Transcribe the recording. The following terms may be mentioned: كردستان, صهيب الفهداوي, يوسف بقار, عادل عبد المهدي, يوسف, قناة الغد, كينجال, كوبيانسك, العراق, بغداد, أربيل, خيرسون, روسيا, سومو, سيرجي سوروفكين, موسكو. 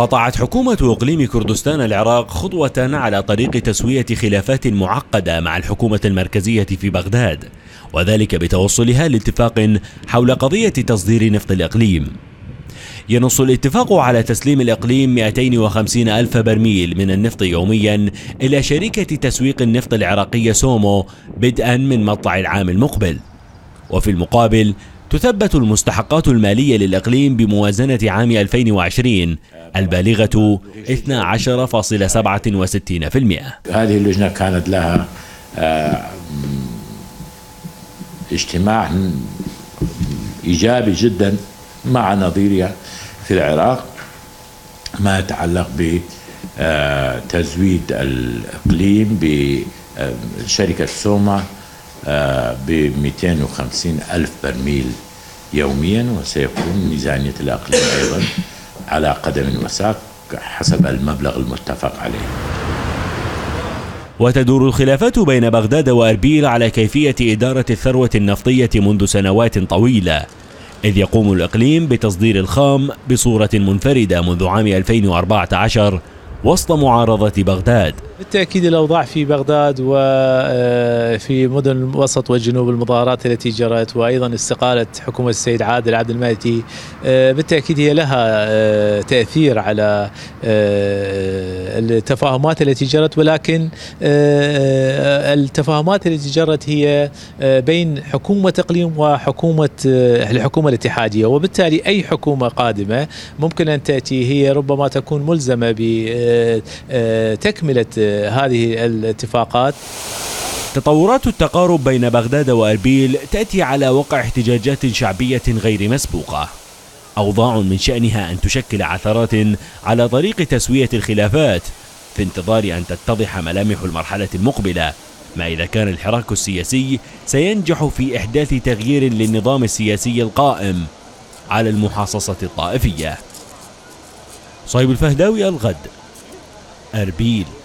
قطعت حكومة اقليم كردستان العراق خطوة على طريق تسوية خلافات معقدة مع الحكومة المركزية في بغداد، وذلك بتوصلها لاتفاق حول قضية تصدير نفط الاقليم. ينص الاتفاق على تسليم الإقليم 250 ألف برميل من النفط يوميا إلى شركة تسويق النفط العراقية سومو بدءا من مطلع العام المقبل. وفي المقابل تثبت المستحقات المالية للإقليم بموازنة عام 2020 البالغة 12.67%. هذه اللجنة كانت لها اجتماع إيجابي جدا مع نظيرها في العراق ما يتعلق بتزويد الإقليم بشركة سومة ب 250 ألف برميل يوميا، وسيكون ميزانية الإقليم أيضا على قدم وساق حسب المبلغ المتفق عليه. وتدور الخلافات بين بغداد وأربيل على كيفية إدارة الثروة النفطية منذ سنوات طويلة، إذ يقوم الإقليم بتصدير الخام بصورة منفردة منذ عام 2014 وسط معارضة بغداد. بالتأكيد الأوضاع في بغداد وفي مدن الوسط والجنوب، المظاهرات التي جرت وأيضا استقالة حكومة السيد عادل عبد المهدي بالتأكيد هي لها تأثير على التفاهمات التي جرت، ولكن التفاهمات التي جرت هي بين حكومة إقليم وحكومة الحكومة الاتحادية، وبالتالي أي حكومة قادمة ممكن أن تأتي هي ربما تكون ملزمة بتكملة هذه الاتفاقات. تطورات التقارب بين بغداد وأربيل تأتي على وقع احتجاجات شعبية غير مسبوقة، أوضاع من شأنها أن تشكل عثرات على طريق تسوية الخلافات في انتظار أن تتضح ملامح المرحلة المقبلة، ما إذا كان الحراك السياسي سينجح في إحداث تغيير للنظام السياسي القائم على المحاصصة الطائفية. صهيب الفهداوي، الغد، أربيل.